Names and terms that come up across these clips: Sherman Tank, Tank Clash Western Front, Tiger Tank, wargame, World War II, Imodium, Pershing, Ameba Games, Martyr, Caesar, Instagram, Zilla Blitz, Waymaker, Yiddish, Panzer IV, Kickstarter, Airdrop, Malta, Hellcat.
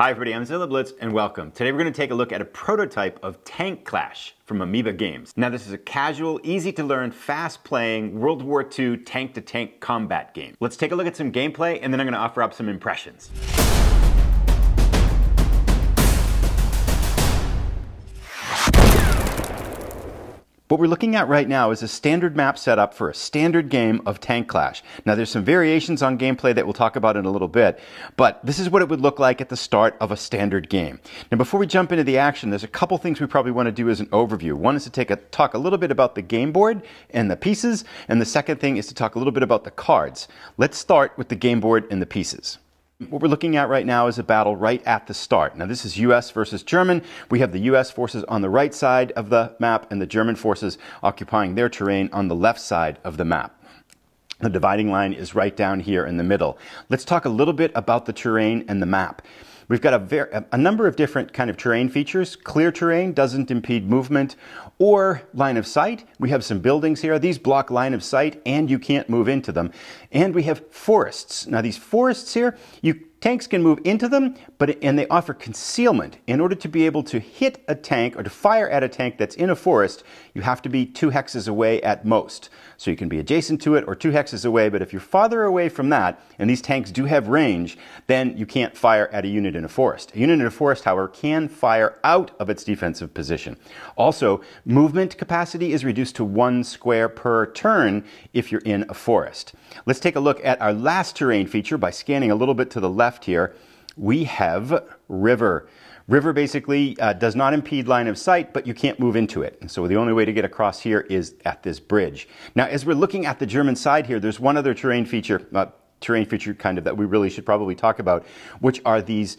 Hi everybody, I'm Zilla Blitz and welcome. Today we're going to take a look at a prototype of Tank Clash from Ameba Games. Now this is a casual, easy to learn, fast playing World War II tank to tank combat game. Let's take a look at some gameplay and then I'm going to offer up some impressions. What we're looking at right now is a standard map setup for a standard game of Tank Clash. Now there's some variations on gameplay that we'll talk about in a little bit, but this is what it would look like at the start of a standard game. Now before we jump into the action, there's a couple things we probably want to do as an overview. One is to talk a little bit about the game board and the pieces, and the second thing is to talk a little bit about the cards. Let's start with the game board and the pieces. What we're looking at right now is a battle right at the start. Now this is US versus German. We have the US forces on the right side of the map and the German forces occupying their terrain on the left side of the map. The dividing line is right down here in the middle. Let's talk a little bit about the terrain and the map. We've got a number of different kind of terrain features. Clear terrain doesn't impede movement or line of sight. We have some buildings here. These block line of sight and you can't move into them. And we have forests. Now these forests here, tanks can move into them, and they offer concealment. In order to be able to hit a tank or to fire at a tank that's in a forest, you have to be 2 hexes away at most. So you can be adjacent to it or 2 hexes away, but if you're farther away from that, and these tanks do have range, then you can't fire at a unit in a forest. A unit in a forest, however, can fire out of its defensive position. Also, movement capacity is reduced to 1 square per turn if you're in a forest. Let's take a look at our last terrain feature by scanning a little bit to the left here. We have river. River basically does not impede line of sight, but you can't move into it. And so the only way to get across here is at this bridge. Now, as we're looking at the German side here, there's one other terrain feature kind of that we really should probably talk about, which are these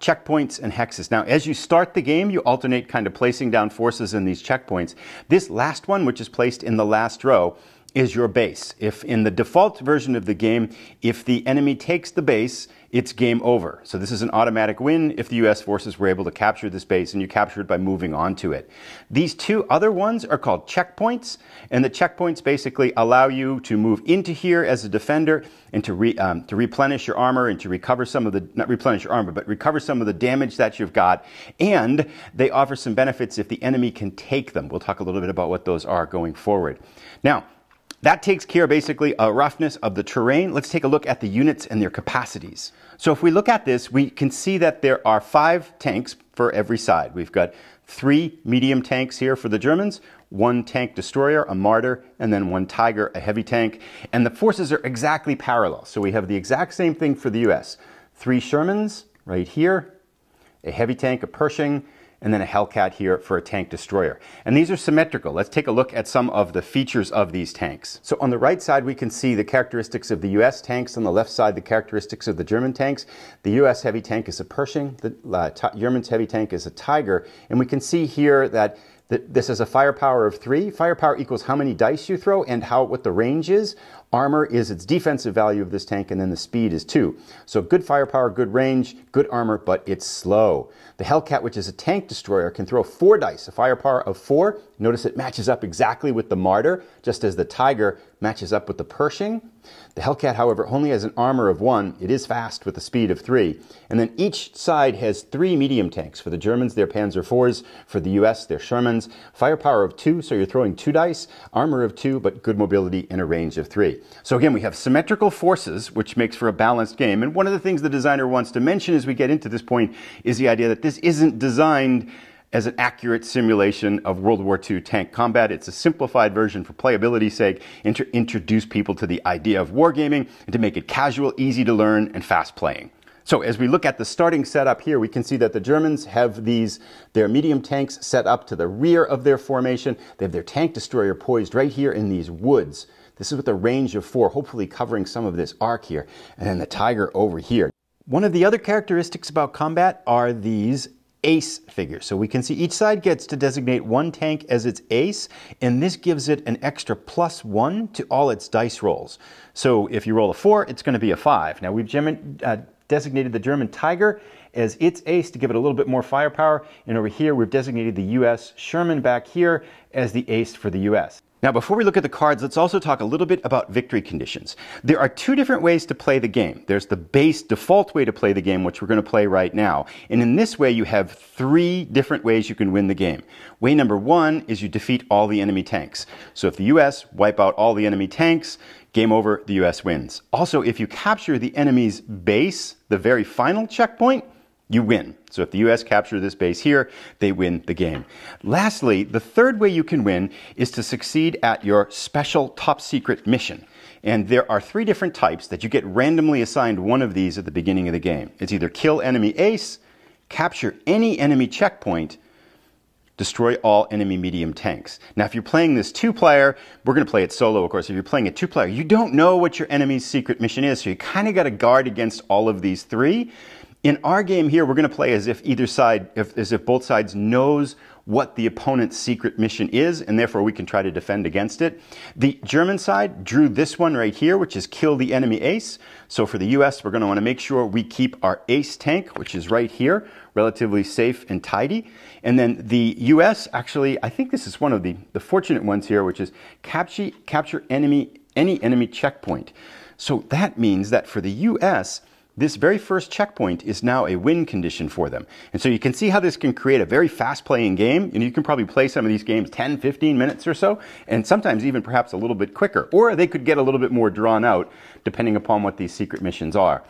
checkpoints and hexes. Now, as you start the game, you alternate kind of placing down forces in these checkpoints. This last one, which is placed in the last row, is your base. If in the default version of the game, if the enemy takes the base, it's game over. So this is an automatic win if the US forces were able to capture this base, and you capture it by moving onto it. These two other ones are called checkpoints, and the checkpoints basically allow you to move into here as a defender and to replenish your armor and to recover some of the, not replenish your armor, but recover some of the damage that you've got. And they offer some benefits if the enemy can take them. We'll talk a little bit about what those are going forward. Now, that takes care basically a roughness of the terrain. Let's take a look at the units and their capacities. So if we look at this, we can see that there are 5 tanks for every side. We've got 3 medium tanks here for the Germans, 1 tank destroyer, a Martyr, and then 1 Tiger, a heavy tank. And the forces are exactly parallel. So we have the exact same thing for the US. 3 Shermans right here, a heavy tank, a Pershing, and then a Hellcat here for a tank destroyer. And these are symmetrical. Let's take a look at some of the features of these tanks. So on the right side, we can see the characteristics of the US tanks. On the left side, the characteristics of the German tanks. The US heavy tank is a Pershing. The German's heavy tank is a Tiger. And we can see here that this is a firepower of 3. Firepower equals how many dice you throw and what the range is. Armor is its defensive value of this tank, and then the speed is 2. So good firepower, good range, good armor, but it's slow. The Hellcat, which is a tank destroyer, can throw 4 dice, a firepower of 4. Notice it matches up exactly with the Martyr, just as the Tiger matches up with the Pershing. The Hellcat, however, only has an armor of 1. It is fast with a speed of 3. And then each side has 3 medium tanks. For the Germans, they're Panzer IVs. For the US, they're Shermans. Firepower of 2, so you're throwing 2 dice. Armor of 2, but good mobility and a range of 3. So again, we have symmetrical forces, which makes for a balanced game. And one of the things the designer wants to mention as we get into this point is the idea that this isn't designed as an accurate simulation of World War II tank combat. It's a simplified version for playability's sake and to introduce people to the idea of wargaming and to make it casual, easy to learn, and fast playing. So as we look at the starting setup here, we can see that the Germans have their medium tanks set up to the rear of their formation. They have their tank destroyer poised right here in these woods. This is with a range of 4, hopefully covering some of this arc here, and then the Tiger over here. One of the other characteristics about combat are these ace figures. So we can see each side gets to designate 1 tank as its ace, and this gives it an extra +1 to all its dice rolls. So if you roll a 4, it's going to be a 5. Now we've designated the German Tiger as its ace to give it a little bit more firepower, and over here we've designated the US Sherman back here as the ace for the US. Now, before we look at the cards, let's also talk a little bit about victory conditions. There are two different ways to play the game. There's the base default way to play the game, which we're going to play right now. And in this way, you have three different ways you can win the game. Way number one is you defeat all the enemy tanks. So if the U.S. wipe out all the enemy tanks, game over, the U.S. wins. Also, if you capture the enemy's base, the very final checkpoint, you win. So if the U.S. captures this base here, they win the game. Lastly, the third way you can win is to succeed at your special top secret mission. And there are three different types that you get randomly assigned one of these at the beginning of the game. It's either kill enemy ace, capture any enemy checkpoint, destroy all enemy medium tanks. Now, if you're playing this two-player, we're going to play it solo, of course. If you're playing it two-player, you don't know what your enemy's secret mission is, so you kind of got to guard against all of these three. In our game here, we're going to play as if both sides knows what the opponent's secret mission is, and therefore we can try to defend against it. The German side drew this one right here, which is kill the enemy ace. So for the U.S., we're going to want to make sure we keep our ace tank, which is right here, relatively safe and tidy. And then the U.S., actually, I think this is one of the fortunate ones here, which is capture any enemy checkpoint. So that means that for the U.S., this very first checkpoint is now a win condition for them. And so you can see how this can create a very fast playing game. And you can probably play some of these games 10, 15 minutes or so, and sometimes even perhaps a little bit quicker. Or they could get a little bit more drawn out depending upon what these secret missions are.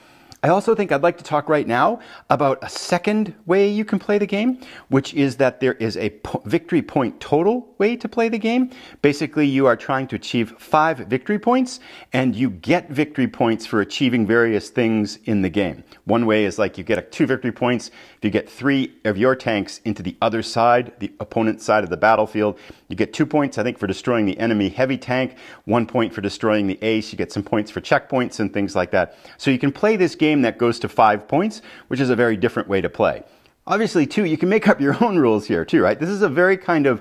I also think I'd like to talk right now about a second way you can play the game, which is that there is a victory point total way to play the game. Basically, you are trying to achieve 5 victory points, and you get victory points for achieving various things in the game. One way is like you get 2 victory points if you get 3 of your tanks into the other side, the opponent's side of the battlefield. You get 2 points, I think, for destroying the enemy heavy tank, 1 point for destroying the ace. You get some points for checkpoints and things like that. So you can play this game that goes to 5 points, which is a very different way to play. Obviously, too, you can make up your own rules here, too, right? This is a very kind of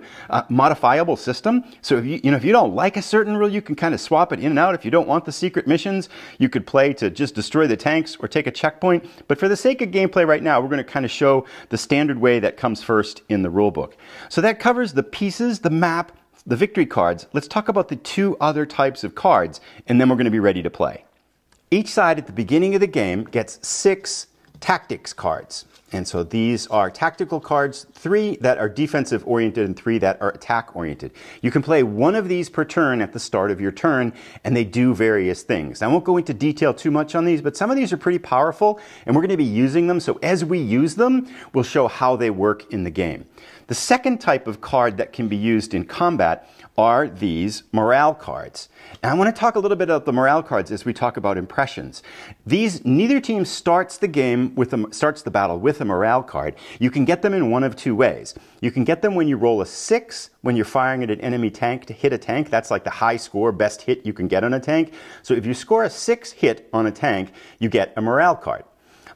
modifiable system. So if you don't like a certain rule, you can kind of swap it in and out. If you don't want the secret missions, you could play to just destroy the tanks or take a checkpoint. But for the sake of gameplay right now, we're going to kind of show the standard way that comes first in the rule book. So that covers the pieces, the map, the victory cards. Let's talk about the 2 other types of cards, and then we're going to be ready to play. Each side at the beginning of the game gets 6 tactics cards. And so these are tactical cards, 3 that are defensive oriented and 3 that are attack oriented. You can play one of these per turn at the start of your turn, and they do various things. I won't go into detail too much on these, but some of these are pretty powerful, and we're going to be using them. So as we use them, we'll show how they work in the game. The second type of card that can be used in combat are these morale cards. And I want to talk a little bit about the morale cards as we talk about impressions. These, neither team starts the game with starts the battle with a morale card. You can get them in one of 2 ways. You can get them when you roll a 6 when you're firing at an enemy tank to hit a tank. That's like the high score, best hit you can get on a tank. So if you score a 6 hit on a tank, you get a morale card.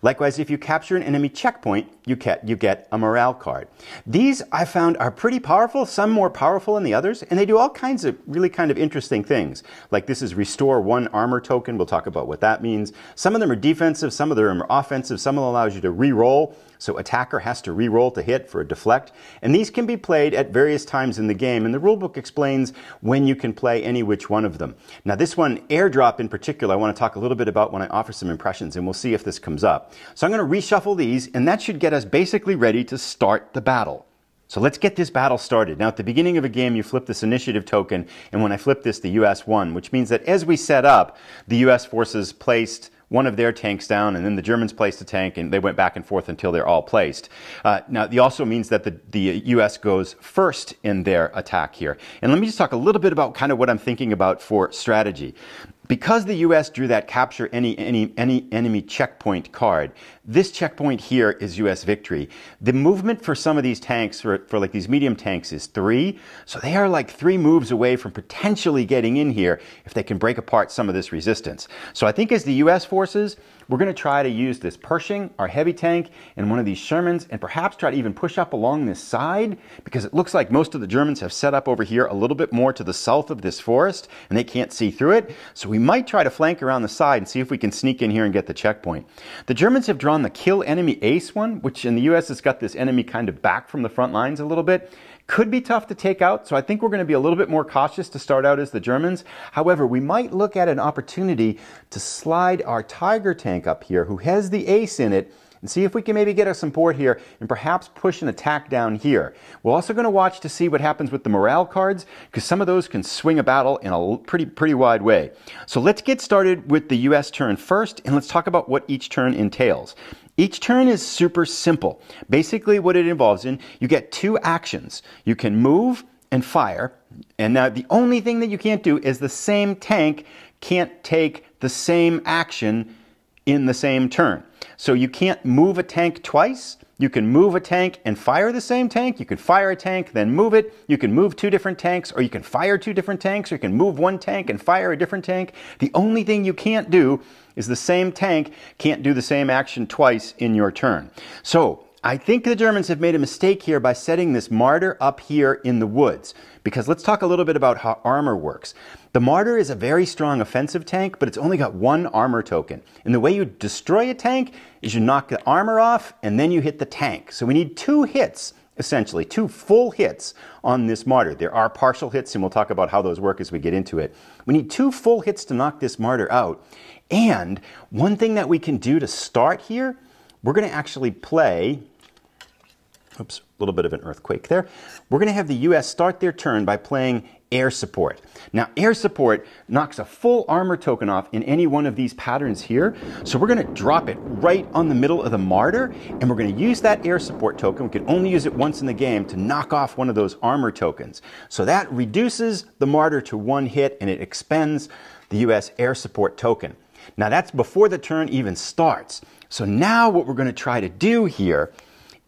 Likewise, if you capture an enemy checkpoint, you get a morale card. These, I found, are pretty powerful, some more powerful than the others, and they do all kinds of really kind of interesting things. Like this is restore 1 armor token. We'll talk about what that means. Some of them are defensive, some of them are offensive, some of them allows you to re-roll. So attacker has to re-roll to hit for a deflect. And these can be played at various times in the game, and the rulebook explains when you can play any which one of them. Now this one, airdrop in particular, I want to talk a little bit about when I offer some impressions, and we'll see if this comes up. So I'm going to reshuffle these, and that should get us basically ready to start the battle. So let's get this battle started. Now at the beginning of a game, you flip this initiative token, and when I flip this, the U.S. won, which means that as we set up, the U.S. forces placed one of their tanks down, and then the Germans placed a tank, and they went back and forth until they're all placed. Now, it also means that the U.S. goes first in their attack here. And let me just talk a little bit about kind of what I'm thinking about for strategy. Because the U.S. drew that capture any enemy checkpoint card, this checkpoint here is U.S. victory. The movement for some of these tanks, for like these medium tanks, is 3. So they are like 3 moves away from potentially getting in here if they can break apart some of this resistance. So I think as the U.S. forces, we're going to try to use this Pershing, our heavy tank, and one of these Shermans, and perhaps try to even push up along this side, because it looks like most of the Germans have set up over here a little bit more to the south of this forest, and they can't see through it. So we might try to flank around the side and see if we can sneak in here and get the checkpoint. The Germans have drawn the kill enemy ace one, which in the U.S. has got this enemy kind of back from the front lines a little bit. Could be tough to take out, so I think we're going to be a little bit more cautious to start out as the Germans. However, we might look at an opportunity to slide our Tiger tank up here, who has the ace in it, and see if we can maybe get us some support here and perhaps push an attack down here. We're also going to watch to see what happens with the morale cards, because some of those can swing a battle in a pretty wide way. So let's get started with the U.S. turn first, and let's talk about what each turn entails. Each turn is super simple. Basically what it involves in, you get two actions. You can move and fire, and now the only thing that you can't do is the same tank can't take the same action in the same turn. So you can't move a tank twice. You can move a tank and fire the same tank. You can fire a tank, then move it. You can move two different tanks, or you can fire two different tanks, or you can move one tank and fire a different tank. The only thing you can't do is the same tank can't do the same action twice in your turn. So I think the Germans have made a mistake here by setting this Martyr up here in the woods, because let's talk a little bit about how armor works. The Martyr is a very strong offensive tank, but it's only got one armor token. And the way you destroy a tank is you knock the armor off and then you hit the tank. So we need two hits, essentially, two full hits on this Martyr. There are partial hits, and we'll talk about how those work as we get into it. We need two full hits to knock this Martyr out. And one thing that we can do to start here, we're going to actually play, oops, a little bit of an earthquake there. We're going to have the U.S. start their turn by playing air support. Now, air support knocks a full armor token off in any one of these patterns here. So we're going to drop it right on the middle of the Martyr, and we're going to use that air support token. We can only use it once in the game to knock off one of those armor tokens. So that reduces the Martyr to one hit, and it expends the U.S. air support token. Now, that's before the turn even starts. So now what we're going to try to do here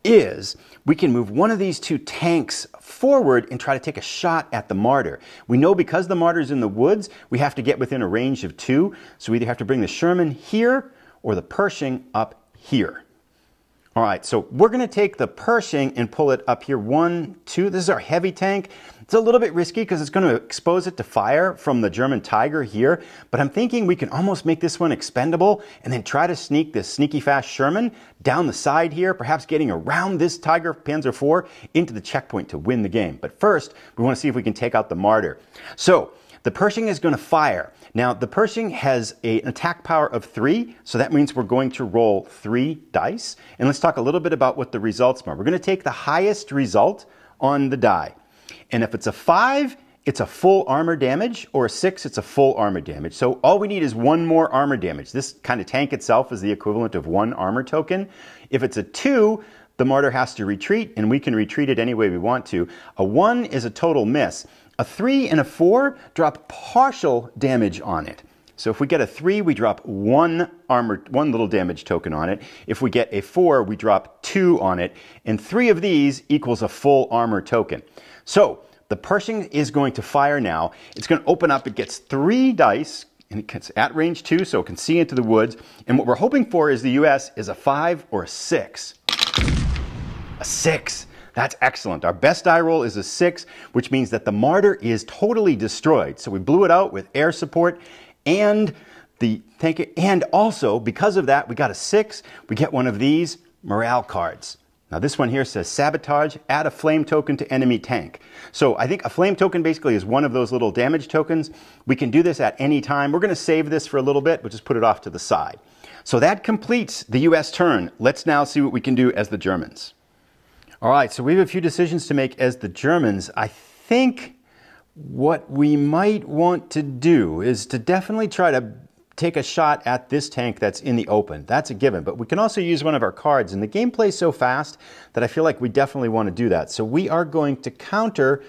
is we can move one of these two tanks forward and try to take a shot at the Martyr. We know because the Martyr's in the woods, we have to get within a range of two. So we either have to bring the Sherman here or the Pershing up here. All right, so we're going to take the Pershing and pull it up here. One, two. This is our heavy tank. It's a little bit risky because it's going to expose it to fire from the German Tiger here. But I'm thinking we can almost make this one expendable and then try to sneak this sneaky fast Sherman down the side here, perhaps getting around this Tiger Panzer IV into the checkpoint to win the game. But first, we want to see if we can take out the Martyr. So the Pershing is going to fire. Now, the Pershing has an attack power of 3, so that means we're going to roll 3 dice. And let's talk a little bit about what the results are. We're going to take the highest result on the die. And if it's a 5, it's a full armor damage, or a 6, it's a full armor damage. So all we need is one more armor damage. This kind of tank itself is the equivalent of one armor token. If it's a 2, the Martyr has to retreat, and we can retreat it any way we want to. A 1 is a total miss. A 3 and a 4 drop partial damage on it. So if we get a 3, we drop one little damage token on it. If we get a 4, we drop 2 on it. And 3 of these equals a full armor token. So the Pershing is going to fire now. It's going to open up. It gets 3 dice, and it's at range 2, so it can see into the woods. And what we're hoping for is the U.S. is a 5 or a 6. A 6. That's excellent. Our best die roll is a 6, which means that the Martyr is totally destroyed. So we blew it out with air support and the tank. And also, because of that, we got a 6. We get one of these morale cards. Now, this one here says sabotage, add a flame token to enemy tank. So I think a flame token basically is one of those little damage tokens. We can do this at any time. We're going to save this for a little bit. We'll just put it off to the side. So that completes the U.S. turn. Let's now see what we can do as the Germans. All right, so we have a few decisions to make as the Germans. I think what we might want to do is to definitely try to take a shot at this tank that's in the open. That's a given, but we can also use one of our cards, and the game plays so fast that I feel like we definitely want to do that. So we are going to counter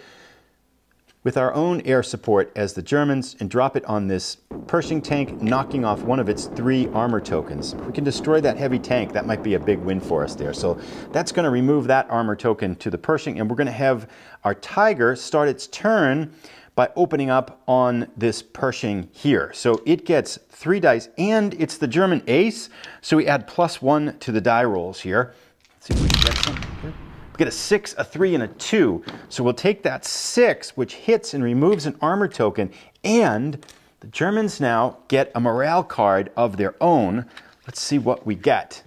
with our own air support as the Germans and drop it on this Pershing tank, knocking off one of its 3 armor tokens. If we can destroy that heavy tank, that might be a big win for us there. So that's going to remove that armor token to the Pershing, and we're going to have our Tiger start its turn by opening up on this Pershing here. So it gets 3 dice, and it's the German ace, so we add +1 to the die rolls here. Let's see if we can get something here. Get a 6, a 3, and a 2. So we'll take that 6, which hits and removes an armor token, and the Germans now get a morale card of their own. Let's see what we get.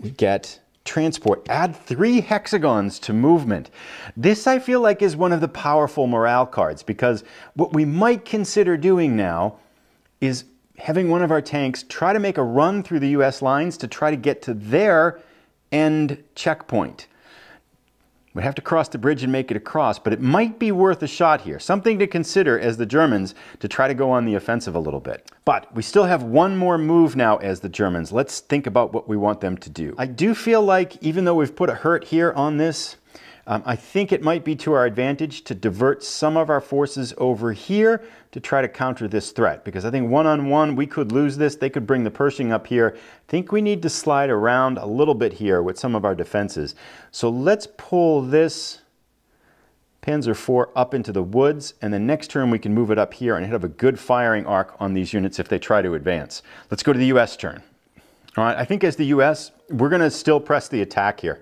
We get transport. Add 3 hexagons to movement. This I feel like is one of the powerful morale cards, because what we might consider doing now is having one of our tanks try to make a run through the US lines to try to get to their end checkpoint. We'd have to cross the bridge and make it across, but it might be worth a shot here. Something to consider as the Germans to try to go on the offensive a little bit. But we still have one more move now as the Germans. Let's think about what we want them to do. I do feel like, even though we've put a hurt here on this, I think it might be to our advantage to divert some of our forces over here to try to counter this threat, because I think one-on-one we could lose this. They could bring the Pershing up here. I think we need to slide around a little bit here with some of our defenses. So let's pull this Panzer IV up into the woods, and then next turn we can move it up here and have a good firing arc on these units if they try to advance. Let's go to the U.S. turn. All right, I think as the U.S., we're going to still press the attack here.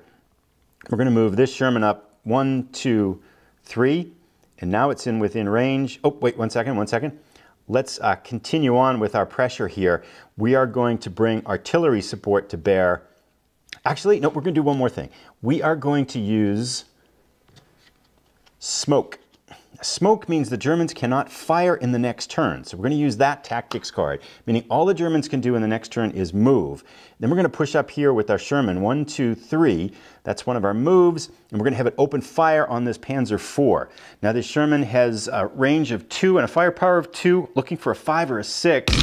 We're going to move this Sherman up 1, 2, 3, and now it's in within range. Oh, wait, one second. Let's continue on with our pressure here. We are going to bring artillery support to bear. Actually, no, we're going to do one more thing. We are going to use smoke. Smoke means the Germans cannot fire in the next turn. So we're going to use that tactics card, meaning all the Germans can do in the next turn is move. Then we're going to push up here with our Sherman. 1, 2, 3. That's one of our moves. And we're going to have it open fire on this Panzer IV. Now this Sherman has a range of 2 and a firepower of 2, looking for a 5 or a 6.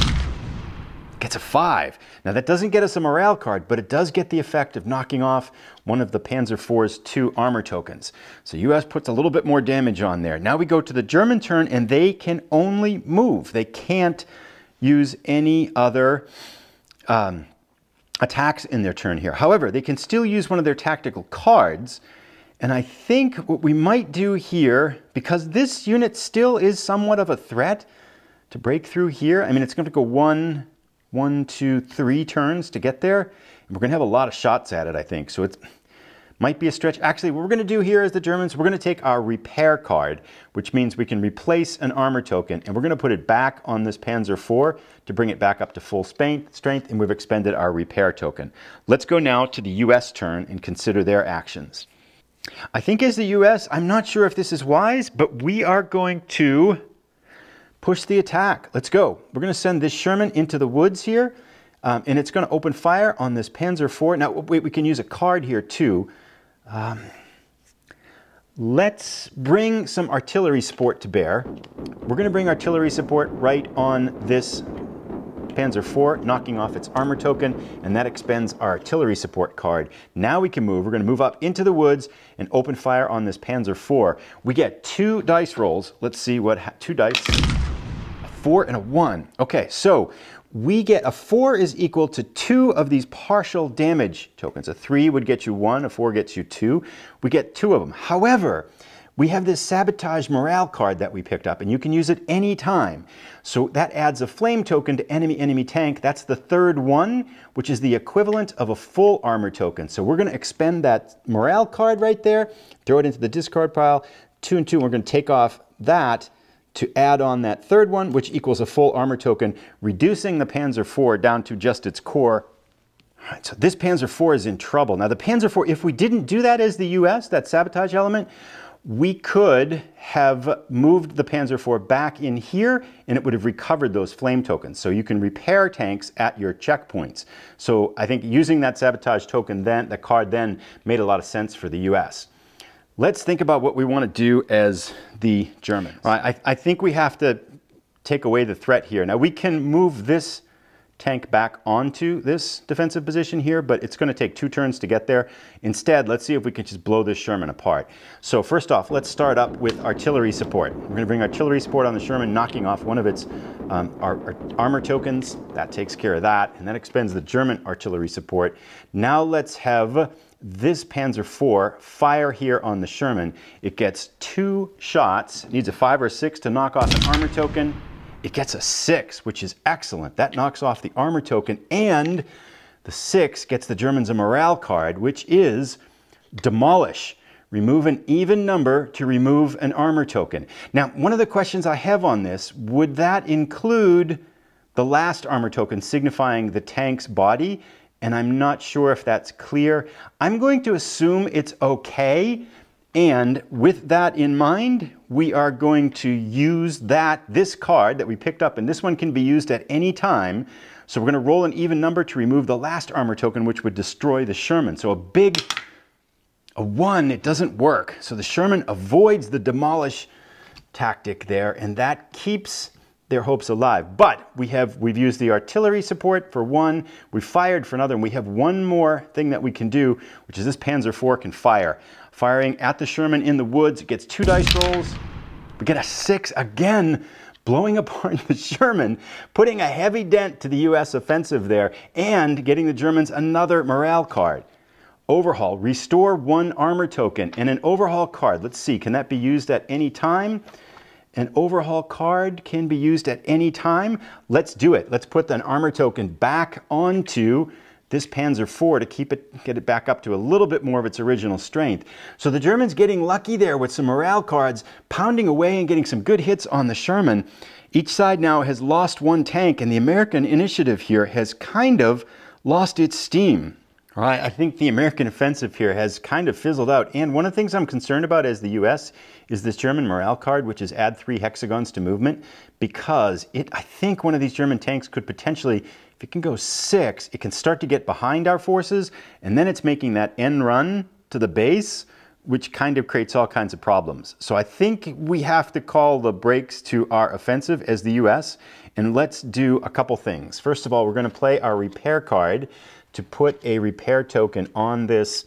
Gets a 5. Now that doesn't get us a morale card, but it does get the effect of knocking off one of the Panzer IV's 2 armor tokens. So US puts a little bit more damage on there. Now we go to the German turn, and they can only move. They can't use any other attacks in their turn here. However, they can still use one of their tactical cards. And I think what we might do here, because this unit still is somewhat of a threat to break through here, I mean, it's going to go 1, 2, 3 turns to get there. And we're going to have a lot of shots at it, I think. So it might be a stretch. Actually, what we're going to do here is the Germans, we're going to take our repair card, which means we can replace an armor token, and we're going to put it back on this Panzer IV to bring it back up to full strength, and we've expended our repair token. Let's go now to the US turn and consider their actions. I think as the US, I'm not sure if this is wise, but we are going to push the attack. Let's go. We're going to send this Sherman into the woods here, and it's going to open fire on this Panzer IV. Now, wait, we can use a card here too. Let's bring some artillery support to bear. We're going to bring artillery support right on this Panzer IV, knocking off its armor token, and that expends our artillery support card. Now we can move. We're going to move up into the woods and open fire on this Panzer IV. We get 2 dice rolls. Let's see what 2 dice. 4 and a 1. Okay, so we get a 4 is equal to 2 of these partial damage tokens. A 3 would get you 1, a 4 gets you 2. We get 2 of them. However, we have this sabotage morale card that we picked up, and you can use it any time. So that adds a flame token to enemy tank. That's the 3rd one, which is the equivalent of a full armor token. So we're going to expend that morale card right there, throw it into the discard pile, 2 and 2, and we're going to take off that to add on that 3rd one, which equals a full armor token, reducing the Panzer IV down to just its core. All right, so this Panzer IV is in trouble. Now the Panzer IV, if we didn't do that as the US, that sabotage element, we could have moved the Panzer IV back in here, and it would have recovered those flame tokens. So you can repair tanks at your checkpoints. So I think using that sabotage token then, the card then, made a lot of sense for the US. Let's think about what we want to do as the Germans. All right, I think we have to take away the threat here. Now we can move this tank back onto this defensive position here, but it's going to take 2 turns to get there. Instead, let's see if we can just blow this Sherman apart. So first off, let's start up with artillery support. We're going to bring artillery support on the Sherman, knocking off one of its our armor tokens. That takes care of that, and that expends the German artillery support. Now let's have this Panzer IV fire here on the Sherman. It gets 2 shots. It needs a 5 or a 6 to knock off an armor token. It gets a 6, which is excellent. That knocks off the armor token, and the 6 gets the Germans a morale card, which is demolish. Remove an even number to remove an armor token. Now, one of the questions I have on this, would that include the last armor token signifying the tank's body? and I'm not sure if that's clear. I'm going to assume it's okay, and with that in mind, we are going to use this card that we picked up, and this one can be used at any time. So we're going to roll an even number to remove the last armor token, which would destroy the Sherman. So a one, it doesn't work. So the Sherman avoids the demolish tactic there, and that keeps their hopes alive. But we've used the artillery support for one, we fired for another, and we have one more thing that we can do, which is this Panzer IV can fire. Firing at the Sherman in the woods, it gets 2 dice rolls. We get a 6 again, blowing apart the Sherman, putting a heavy dent to the US offensive there, and getting the Germans another morale card. Overhaul, restore 1 armor token and an overhaul card. Let's see, can that be used at any time? An overhaul card can be used at any time. Let's do it. Let's put an armor token back onto this Panzer IV to get it back up to a little bit more of its original strength. So the Germans getting lucky there with some morale cards, pounding away and getting some good hits on the Sherman. Each side now has lost 1 tank, and the American initiative here has kind of lost its steam. All right, I think the American offensive here has kind of fizzled out, and one of the things I'm concerned about as the US is this German morale card, which is add 3 hexagons to movement, because I think one of these German tanks could potentially, if it can go 6, it can start to get behind our forces, and then it's making that end run to the base, which kind of creates all kinds of problems. So I think we have to call the brakes to our offensive as the US, and let's do a couple things. First of all, we're gonna play our repair card to put a repair token on this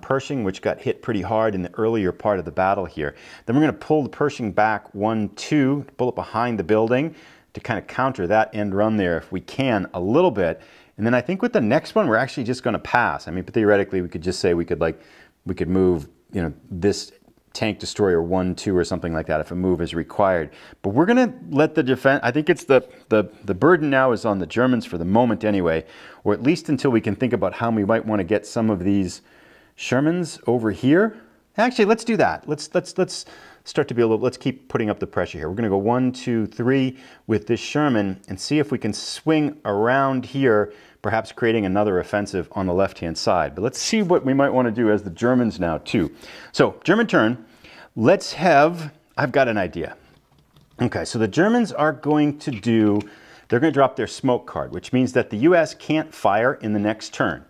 Pershing, which got hit pretty hard in the earlier part of the battle here. Then we're going to pull the Pershing back 1-2, pull it behind the building to kind of counter that end run there if we can a little bit. And then I think with the next one, we're actually just going to pass. I mean, but theoretically, we could just say we could move, you know, this tank destroyer 1-2 or something like that if a move is required. But we're going to let the defense, I think it's the burden now is on the Germans for the moment anyway, or at least until we can think about how we might want to get some of these Shermans over here. Actually, let's do that. Let's start to be a little, let's keep putting up the pressure here. We're going to go 1, 2, 3 with this Sherman and see if we can swing around here, perhaps creating another offensive on the left-hand side. But let's see what we might want to do as the Germans now too. So German turn, let's have, I've got an idea. Okay, so the Germans are going to do, they're going to drop their smoke card, which means that the US can't fire in the next turn.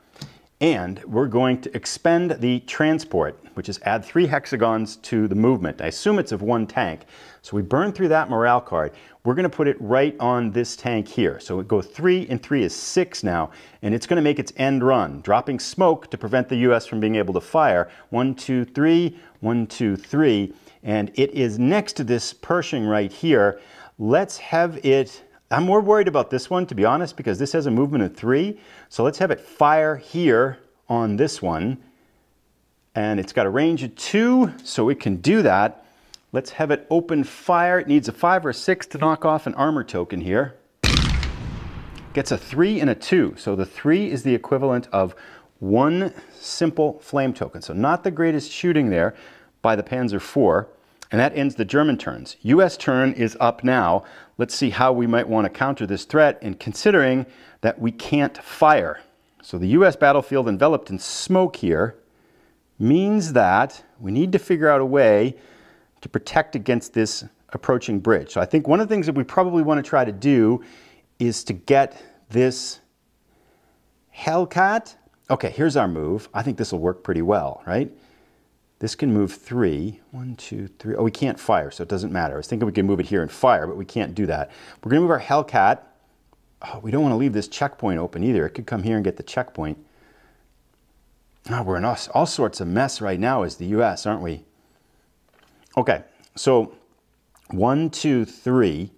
And we're going to expend the transport, which is add 3 hexagons to the movement. I assume it's of 1 tank. So we burn through that morale card. We're gonna put it right on this tank here. So it goes 3 and 3 is 6 now, and it's gonna make its end run, dropping smoke to prevent the US from being able to fire. 1, 2, 3, 1, 2, 3. And it is next to this Pershing right here. Let's have it, I'm more worried about this one, to be honest, because this has a movement of 3. So let's have it fire here on this one. And it's got a range of 2, so it can do that. Let's have it open fire. It needs a 5 or a 6 to knock off an armor token here. Gets a 3 and a 2. So the 3 is the equivalent of 1 simple flame token. So not the greatest shooting there by the Panzer IV. And that ends the German turns. US turn is up now. Let's see how we might want to counter this threat, and considering that we can't fire. So the US battlefield enveloped in smoke here means that we need to figure out a way to protect against this approaching bridge. So I think one of the things that we probably want to try to do is to get this Hellcat. Okay, here's our move. I think this will work pretty well, right? This can move 3, 1, 2, 3. Oh, we can't fire, so it doesn't matter. I was thinking we could move it here and fire, but we can't do that. We're gonna move our Hellcat. Oh, we don't wanna leave this checkpoint open either. It could come here and get the checkpoint. Oh, we're in all sorts of mess right now as the US, aren't we? Okay, so 1, 2, 3.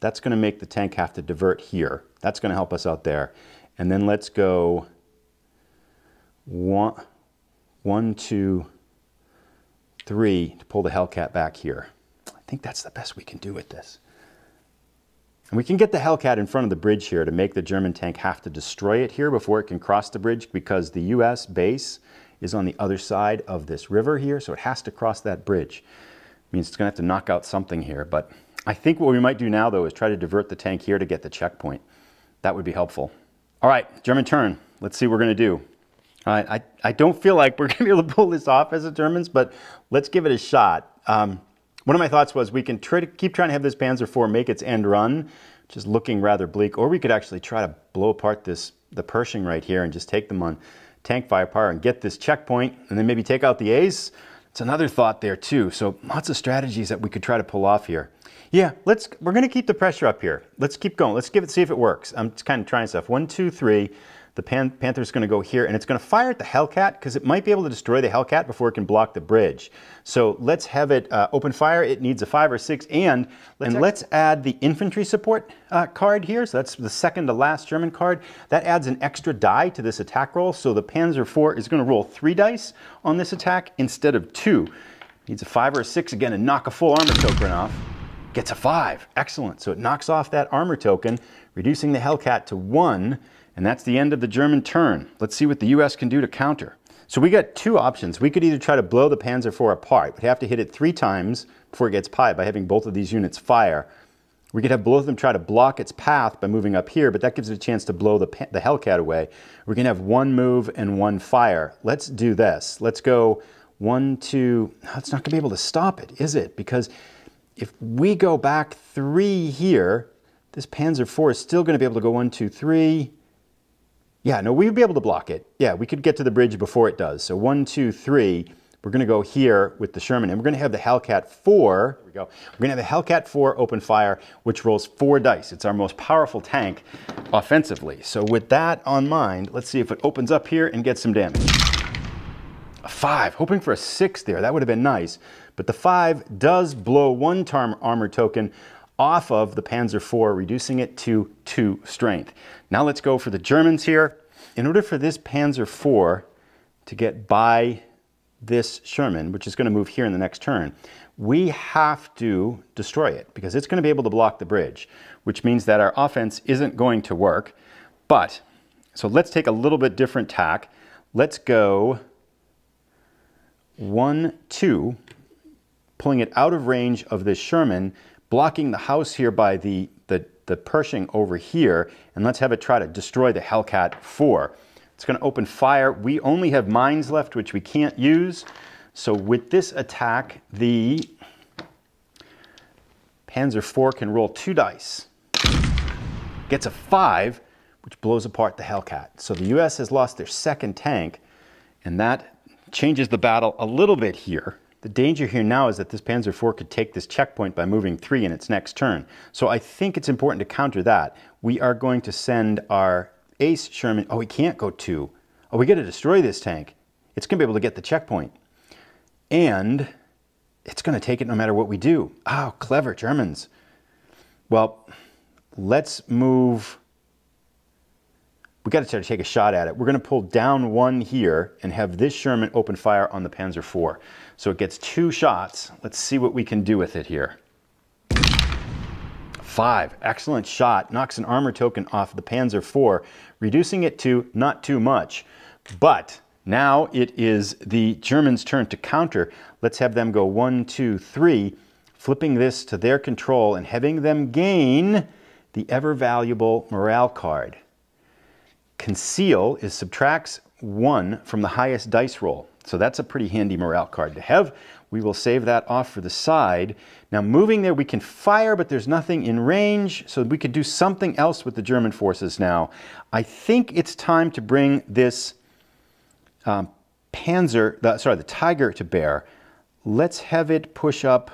That's gonna make the tank have to divert here. That's gonna help us out there. And then let's go 1, 1, 2, 3 to pull the Hellcat back here. I think that's the best we can do with this. And we can get the Hellcat in front of the bridge here to make the German tank have to destroy it here before it can cross the bridge, because the US base is on the other side of this river here, so it has to cross that bridge. It means it's gonna have to knock out something here, but I think what we might do now though is try to divert the tank here to get the checkpoint. That would be helpful. All right, German turn. Let's see what we're going to do. I don't feel like we're going to be able to pull this off as the Germans, but let's give it a shot. One of my thoughts was we can keep trying to have this Panzer IV make its end run, which is looking rather bleak, or we could actually try to blow apart the Pershing right here and just take them on tank firepower and get this checkpoint and then maybe take out the A's. It's another thought there too. So lots of strategies that we could try to pull off here. Yeah, we're going to keep the pressure up here. Let's keep going. Let's see if it works. I'm just kind of trying stuff. 1, 2, 3. The Panther's going to go here, and it's going to fire at the Hellcat because it might be able to destroy the Hellcat before it can block the bridge. So let's have it open fire. It needs a 5 or 6, and let's add the infantry support card here. So that's the second to last German card. That adds an extra die to this attack roll. So the Panzer IV is going to roll 3 dice on this attack instead of 2. Needs a 5 or a 6 again, and knock a full armor token off. Gets a 5. Excellent. So it knocks off that armor token, reducing the Hellcat to 1. And that's the end of the German turn. Let's see what the U.S. can do to counter. So we got 2 options. We could either try to blow the Panzer IV apart. We'd have to hit it 3 times before it gets pied by having both of these units fire. We could have both of them try to block its path by moving up here, but that gives it a chance to blow the Hellcat away. We're going to have 1 move and 1 fire. Let's do this. Let's go 1, 2... No, it's not going to be able to stop it, is it? Because if we go back 3 here, this Panzer IV is still going to be able to go 1, 2, 3... Yeah, no, we'd be able to block it. Yeah, we could get to the bridge before it does. So 1, 2, 3, we're going to go here with the Sherman, and we're going to have the Hellcat IV. There we go. We're going to have the Hellcat IV open fire, which rolls 4 dice. It's our most powerful tank offensively. So with that on mind, let's see if it opens up here and gets some damage. A 5, hoping for a 6 there. That would have been nice. But the 5 does blow 1 armor token off of the Panzer IV, reducing it to 2 strength. Now let's go for the Germans here. In order for this Panzer IV to get by this Sherman, which is going to move here in the next turn, we have to destroy it because it's going to be able to block the bridge, which means that our offense isn't going to work. But, so let's take a little bit different tack. Let's go 1, 2, pulling it out of range of this Sherman, blocking the house here by the Pershing over here, and let's have it try to destroy the Hellcat IV. It's going to open fire. We only have mines left, which we can't use. So with this attack, the Panzer IV can roll 2 dice. Gets a 5, which blows apart the Hellcat. So the U.S. has lost their 2nd tank, and that changes the battle a little bit here. The danger here now is that this Panzer IV could take this checkpoint by moving 3 in its next turn. So I think it's important to counter that. We are going to send our ace Sherman. Oh, we can't go 2. Oh, we got to destroy this tank. It's going to be able to get the checkpoint. And it's going to take it no matter what we do. Oh, clever Germans. Well, let's move. We got to try to take a shot at it. We're going to pull down 1 here and have this Sherman open fire on the Panzer IV. So it gets 2 shots. Let's see what we can do with it here. 5, excellent shot. Knocks an armor token off the Panzer IV, reducing it to not too much. But now it is the Germans' turn to counter. Let's have them go 1, 2, 3, flipping this to their control and having them gain the ever-valuable morale card. Conceal is subtracts 1 from the highest dice roll. So that's a pretty handy morale card to have. We will save that off for the side. Now moving there, we can fire, but there's nothing in range, so we could do something else with the German forces now. I think it's time to bring this the Tiger to bear. Let's have it push up.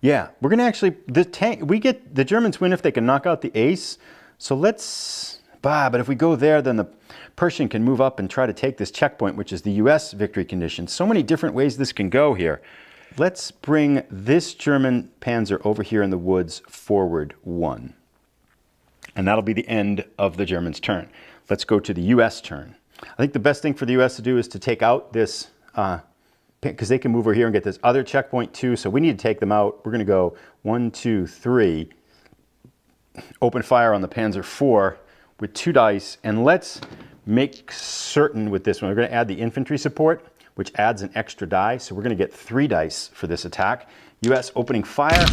Yeah, we're gonna actually, the Germans win if they can knock out the ace. So let's, but if we go there, then the Pershing can move up and try to take this checkpoint, which is the U.S. victory condition. So many different ways this can go here. Let's bring this German Panzer over here in the woods forward 1. And that'll be the end of the Germans' turn. Let's go to the U.S. turn. I think the best thing for the U.S. to do is to take out this, because they can move over here and get this other checkpoint too. So we need to take them out. We're going to go 1, 2, 3, open fire on the Panzer IV with 2 dice, and let's make certain with this one. We're going to add the infantry support, which adds an extra die, so we're going to get 3 dice for this attack. U.S. opening fire.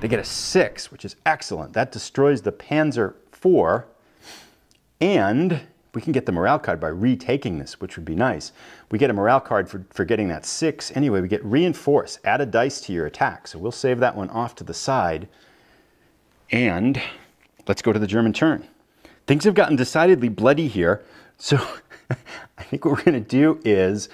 They get a 6, which is excellent. That destroys the Panzer IV and We can get the morale card by retaking this, which would be nice. We get a morale card for getting that 6. Anyway, we get reinforce, add a dice to your attack. So we'll save that one off to the side. And let's go to the German turn. Things have gotten decidedly bloody here. So I think what we're going to do is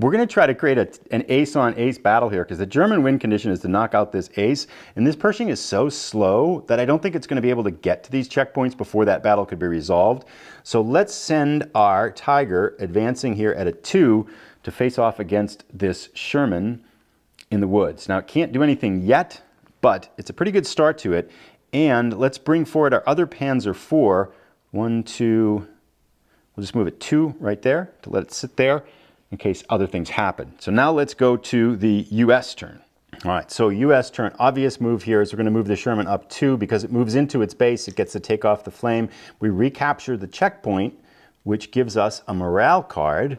we're going to try to create an ace on ace battle here, because the German win condition is to knock out this ace. And this Pershing is so slow that I don't think it's going to be able to get to these checkpoints before that battle could be resolved. So let's send our Tiger advancing here at a 2 to face off against this Sherman in the woods. Now, it can't do anything yet, but it's a pretty good start to it. And let's bring forward our other Panzer IV. 1, 2, we'll just move it 2 right there to let it sit there in case other things happen. So now let's go to the U.S. turn. All right, so U.S. turn, obvious move here is we're going to move the Sherman up 2 because it moves into its base, it gets to take off the flame. We recapture the checkpoint, which gives us a morale card,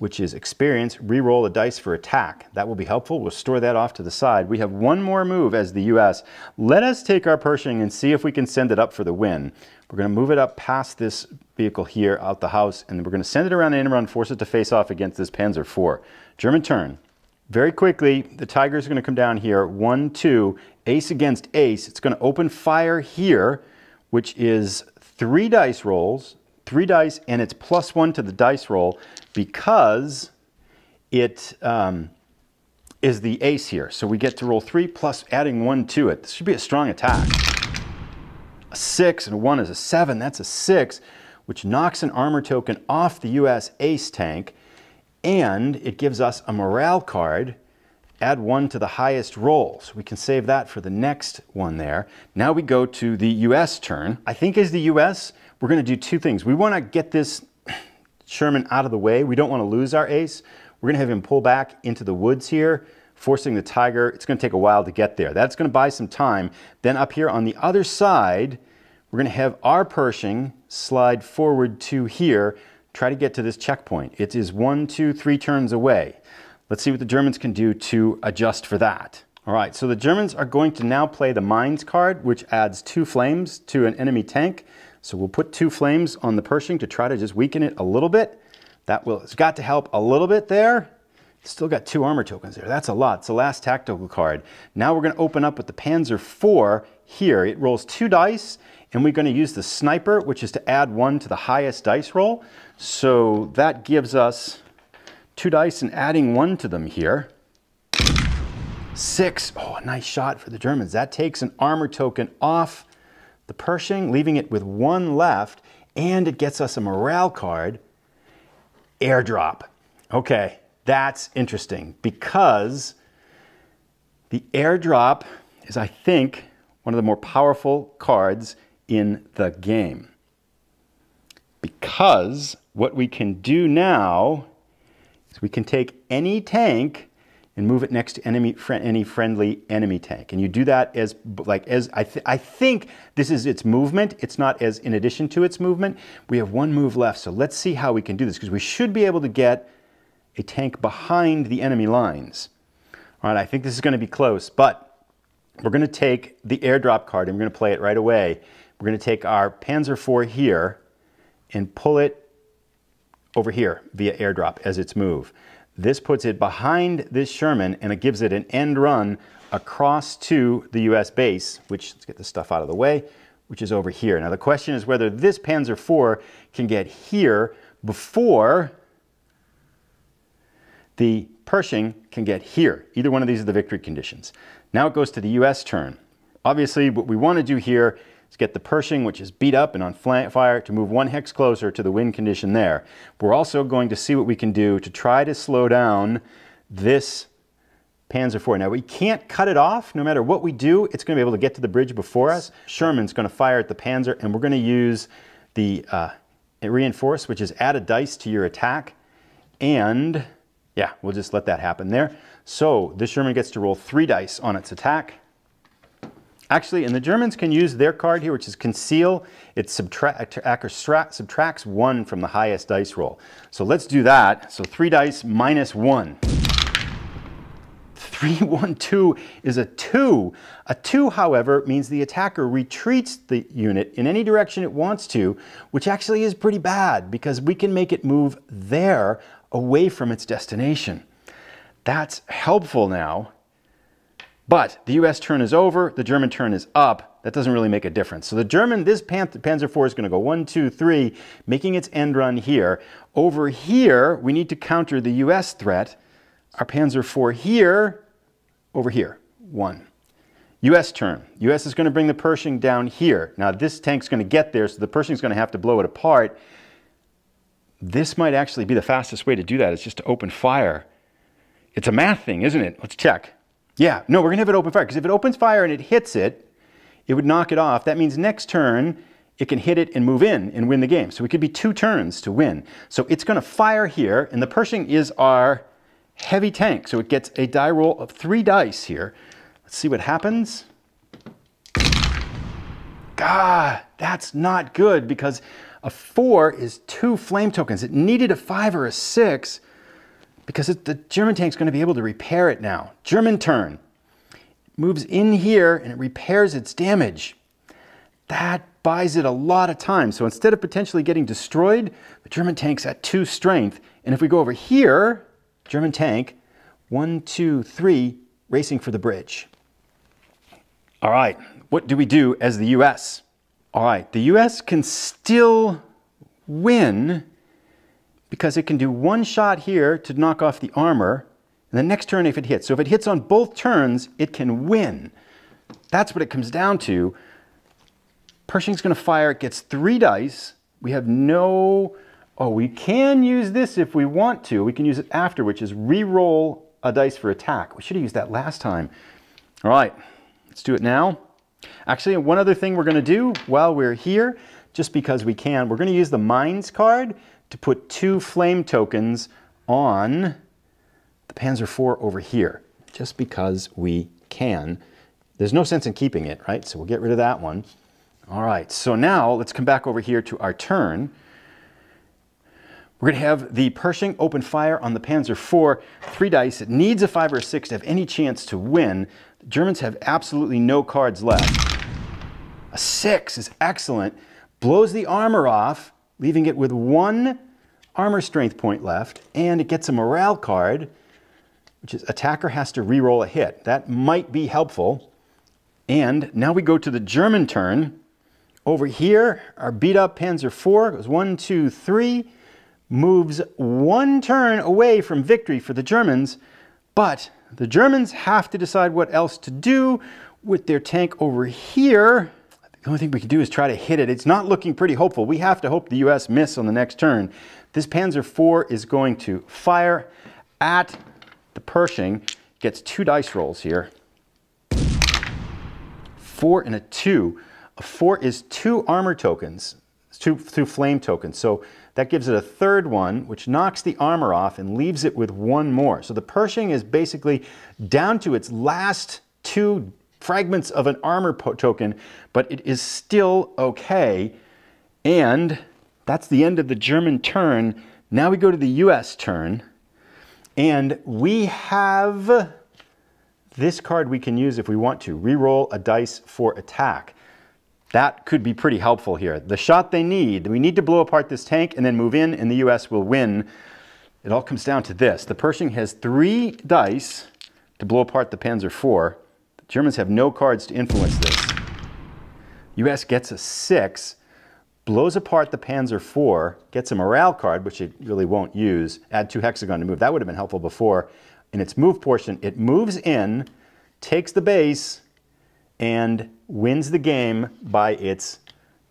which is experience, reroll a dice for attack. That will be helpful. We'll store that off to the side. We have one more move as the U.S. Let us take our Pershing and see if we can send it up for the win. We're going to move it up past this vehicle here, out the house, and we're going to send it around the end run, force it to face off against this Panzer IV. German turn. Very quickly, the Tigers are going to come down here. 1, 2, ace against ace. It's going to open fire here, which is 3 dice rolls. 3 dice, and it's +1 to the dice roll because it is the ace here. So we get to roll 3 plus adding 1 to it. This should be a strong attack. A 6 and a 1 is a 7. That's a 6, which knocks an armor token off the U.S. ace tank, and it gives us a morale card. Add 1 to the highest roll. So we can save that for the next one there. Now we go to the U.S. turn. I think as the U.S., we're going to do 2 things. We want to get this Sherman out of the way. We don't want to lose our ace. We're going to have him pull back into the woods here, forcing the Tiger. It's going to take a while to get there. That's going to buy some time. Then up here on the other side, we're going to have our Pershing slide forward to here, try to get to this checkpoint. It is 1, 2, 3 turns away. Let's see what the Germans can do to adjust for that. All right, so the Germans are going to now play the mines card, which adds 2 flames to an enemy tank. So we'll put 2 flames on the Pershing to try to just weaken it a little bit. It's got to help a little bit there. Still got 2 armor tokens there. That's a lot. It's the last tactical card. Now we're going to open up with the Panzer IV here. It rolls 2 dice, and we're going to use the sniper, which is to add 1 to the highest dice roll. So that gives us 2 dice and adding 1 to them here. 6. Oh, a nice shot for the Germans. That takes an armor token off the Pershing, leaving it with 1 left, and it gets us a morale card. Airdrop. Okay, that's interesting because the airdrop is, I think, one of the more powerful cards in the game. Because what we can do now, we can take any tank and move it next to any friendly enemy tank. And you do that as, I think this is its movement. It's not as in addition to its movement. We have 1 move left. So let's see how we can do this, because we should be able to get a tank behind the enemy lines. All right, I think this is going to be close, but we're going to take the airdrop card and we're going to play it right away. We're going to take our Panzer IV here and pull it over here via airdrop as its move. This puts it behind this Sherman and it gives it an end run across to the U.S. base, which, let's get this stuff out of the way, which is over here. Now the question is whether this Panzer IV can get here before the Pershing can get here. Either one of these are the victory conditions. Now it goes to the U.S. turn. Obviously what we want to do here, let's get the Pershing, which is beat up and on fire, to move 1 hex closer to the win condition there. We're also going to see what we can do to try to slow down this Panzer IV. Now, we can't cut it off. No matter what we do, it's going to be able to get to the bridge before us. Sherman's going to fire at the Panzer, and we're going to use the reinforce, which is add a dice to your attack. And, yeah, we'll just let that happen there. So, this Sherman gets to roll 3 dice on its attack. Actually, and the Germans can use their card here, which is conceal. It subtracts 1 from the highest dice roll. So let's do that. So 3 dice minus 1. 312 is a 2. A 2, however, means the attacker retreats the unit in any direction it wants to, which actually is pretty bad because we can make it move there away from its destination. That's helpful now. But the US turn is over, the German turn is up. That doesn't really make a difference. So the German, this Panzer IV is gonna go 1, 2, 3, making its end run here. Over here, we need to counter the US threat. Our Panzer IV here, over here, 1. US turn. US is gonna bring the Pershing down here. Now this tank's gonna get there, so the Pershing's gonna have to blow it apart. This might actually be the fastest way to do that, is just to open fire. It's a math thing, isn't it? Let's check. Yeah, no, we're gonna have it open fire, because if it opens fire and it hits it, it would knock it off. That means next turn, it can hit it and move in and win the game. So it could be 2 turns to win. So it's gonna fire here, and the Pershing is our heavy tank. So it gets a die roll of 3 dice here. Let's see what happens. God, that's not good, because a 4 is 2 flame tokens. It needed a 5 or a 6. Because the German tank's going to be able to repair it now. German turn. It moves in here and it repairs its damage. That buys it a lot of time. So instead of potentially getting destroyed, the German tank's at 2 strength. And if we go over here, German tank, 1, 2, 3, racing for the bridge. All right, what do we do as the US? All right, the US can still win, because it can do 1 shot here to knock off the armor, and the next turn if it hits. So if it hits on both turns, it can win. That's what it comes down to. Pershing's gonna fire, it gets 3 dice. We have no, oh, we can use this if we want to. We can use it after, which is re-roll a dice for attack. We should have used that last time. All right, let's do it now. Actually, one other thing we're gonna do while we're here, just because we can, we're gonna use the Mines card to put 2 flame tokens on the Panzer IV over here, just because we can. There's no sense in keeping it, right? So we'll get rid of that one. All right, so now let's come back over here to our turn. We're gonna have the Pershing open fire on the Panzer IV, 3 dice. It needs a 5 or a 6 to have any chance to win. The Germans have absolutely no cards left. A 6 is excellent, blows the armor off, leaving it with 1 armor strength point left, and it gets a morale card, which is attacker has to re-roll a hit. That might be helpful. And now we go to the German turn. Over here, our beat up Panzer IV goes 1, 2, 3, moves 1 turn away from victory for the Germans, but the Germans have to decide what else to do with their tank over here. The only thing we can do is try to hit it. It's not looking pretty hopeful. We have to hope the US miss on the next turn. This Panzer IV is going to fire at the Pershing. Gets 2 dice rolls here. 4 and a 2. A 4 is 2 armor tokens, 2 flame tokens. So that gives it a 3rd one, which knocks the armor off and leaves it with 1 more. So the Pershing is basically down to its last 2 fragments of an armor token, but it is still okay. And that's the end of the German turn. Now we go to the US turn, and we have this card we can use if we want to, reroll a dice for attack. That could be pretty helpful here. The shot they need, we need to blow apart this tank and then move in, and the US will win. It all comes down to this. The Pershing has 3 dice to blow apart the Panzer IV. Germans have no cards to influence this. US gets a 6, blows apart the Panzer IV, gets a morale card, which it really won't use, add 2 hexagon to move. That would have been helpful before. In its move portion, it moves in, takes the base, and wins the game by its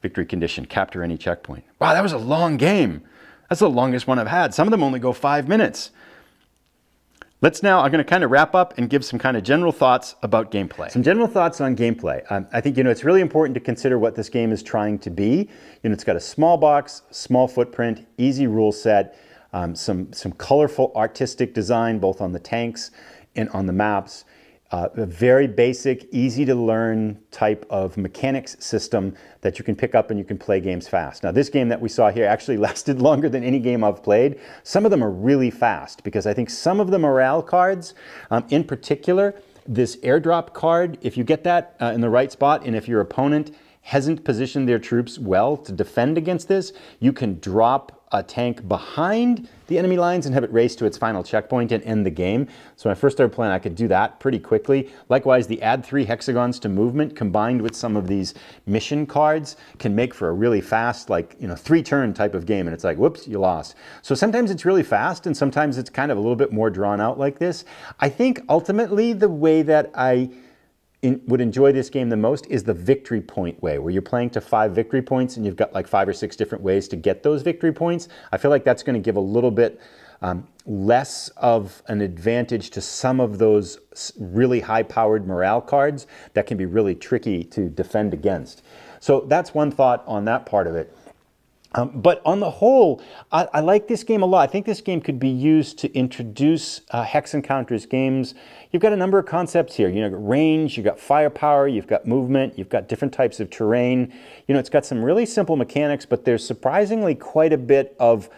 victory condition, capture any checkpoint. Wow, that was a long game. That's the longest one I've had. Some of them only go 5 minutes. Let's now, I'm going to kind of wrap up and give some kind of general thoughts about gameplay. Some general thoughts on gameplay. I think, it's really important to consider what this game is trying to be. It's got a small box, small footprint, easy rule set, some colorful artistic design, both on the tanks and on the maps. A very basic, easy to learn type of mechanics system that you can pick up and you can play games fast. Now this game that we saw here actually lasted longer than any game I've played. Some of them are really fast because I think some of the morale cards, in particular, this airdrop card, if you get that in the right spot and if your opponent hasn't positioned their troops well to defend against this, you can drop a tank behind the enemy lines and have it race to its final checkpoint and end the game. So when I first started playing, I could do that pretty quickly. Likewise, the add 3 hexagons to movement combined with some of these mission cards can make for a really fast, like, you know, 3-turn type of game. And it's like, whoops, you lost. So sometimes it's really fast and sometimes it's kind of a little bit more drawn out like this. I think ultimately the way that I would enjoy this game the most is the victory point way, where you're playing to 5 victory points and you've got like 5 or 6 different ways to get those victory points. I feel like that's going to give a little bit less of an advantage to some of those really high-powered morale cards that can be really tricky to defend against. So that's one thought on that part of it. But on the whole, I like this game a lot. I think this game could be used to introduce hex encounters games. You've got a number of concepts here. You know, range, you've got firepower, you've got movement, you've got different types of terrain. You know, it's got some really simple mechanics, but there's surprisingly quite a bit of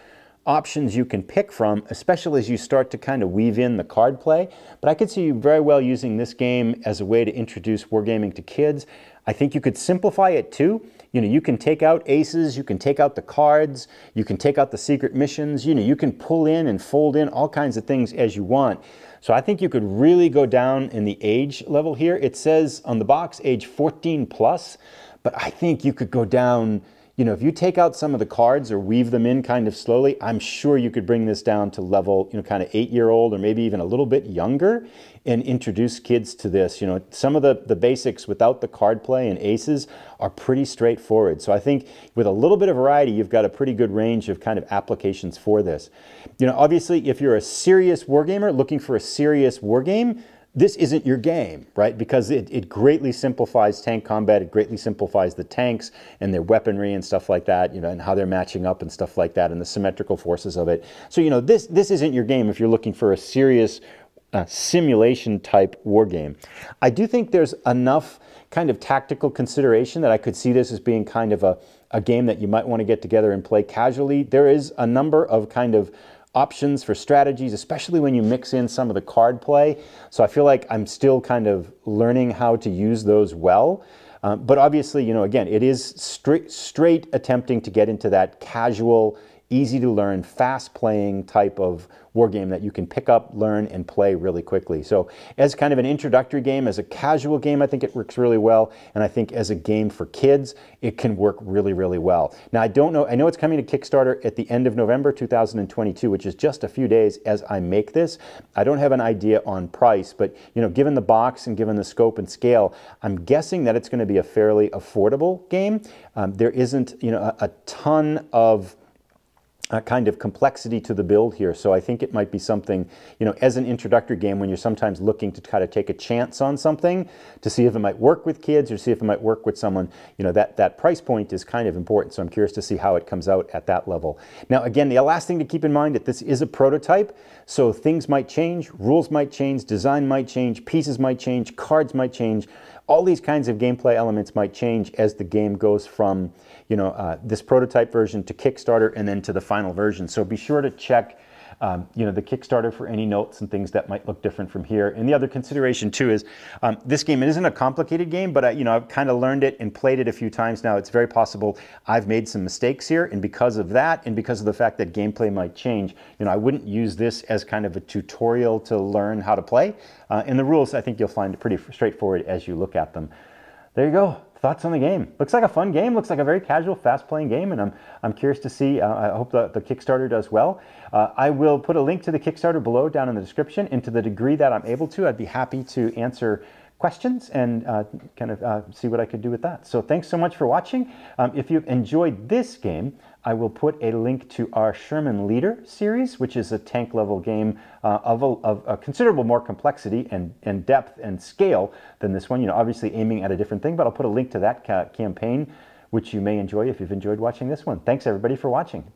options you can pick from, especially as you start to kind of weave in the card play. But I could see you very well using this game as a way to introduce wargaming to kids. I think you could simplify it too. You know, you can take out aces, you can take out the cards, you can take out the secret missions, you know, you can pull in and fold in all kinds of things as you want. So I think you could really go down in the age level here. It says on the box age 14 plus, but I think you could go down, you know, if you take out some of the cards or weave them in kind of slowly, I'm sure you could bring this down to level, you know, kind of 8-year-old or maybe even a little bit younger and introduce kids to this. You know, some of the basics without the card play and aces are pretty straightforward. So I think with a little bit of variety, you've got a pretty good range of kind of applications for this. You know, obviously, if you're a serious wargamer looking for a serious wargame, this isn't your game, right? Because it greatly simplifies tank combat, it greatly simplifies the tanks and their weaponry and stuff like that, you know, and how they're matching up and stuff like that and the symmetrical forces of it. So, you know, this isn't your game if you're looking for a serious simulation type war game. I do think there's enough kind of tactical consideration that I could see this as being kind of a game that you might want to get together and play casually. There is a number of kind of options for strategies, especially when you mix in some of the card play. So I feel like I'm still kind of learning how to use those well. But obviously, you know, again, it is straight attempting to get into that casual, easy to learn, fast playing type of war game that you can pick up, learn, and play really quickly. So as kind of an introductory game, as a casual game, I think it works really well. And I think as a game for kids, it can work really, really well. Now, I don't know, I know it's coming to Kickstarter at the end of November 2022, which is just a few days as I make this. I don't have an idea on price, but, you know, given the box and given the scope and scale, I'm guessing that it's going to be a fairly affordable game. There isn't, you know, a ton of kind of complexity to the build here. So I think it might be something, you know, as an introductory game when you're sometimes looking to kind of take a chance on something to see if it might work with kids or see if it might work with someone, you know, that price point is kind of important. So I'm curious to see how it comes out at that level. Now, again, the last thing to keep in mind that this is a prototype. So things might change, rules might change, design might change, pieces might change, cards might change. All these kinds of gameplay elements might change as the game goes from, you know, this prototype version to Kickstarter and then to the final version. So be sure to check, you know, the Kickstarter for any notes and things that might look different from here. And the other consideration too is this game isn't a complicated game, but you know, I've kind of learned it and played it a few times now. It's very possible I've made some mistakes here, and because of that, and because of the fact that gameplay might change, you know, I wouldn't use this as kind of a tutorial to learn how to play. And the rules, I think you'll find pretty straightforward as you look at them. There you go. Thoughts on the game. Looks like a fun game, looks like a very casual, fast-playing game, and I'm curious to see. I hope that the Kickstarter does well. I will put a link to the Kickstarter below down in the description, and to the degree that I'm able to, I'd be happy to answer questions and kind of see what I could do with that. So thanks so much for watching. If you've enjoyed this game, I will put a link to our Sherman Leader series, which is a tank level game of a considerable more complexity and depth and scale than this one. You know, obviously aiming at a different thing, but I'll put a link to that campaign, which you may enjoy if you've enjoyed watching this one. Thanks everybody for watching.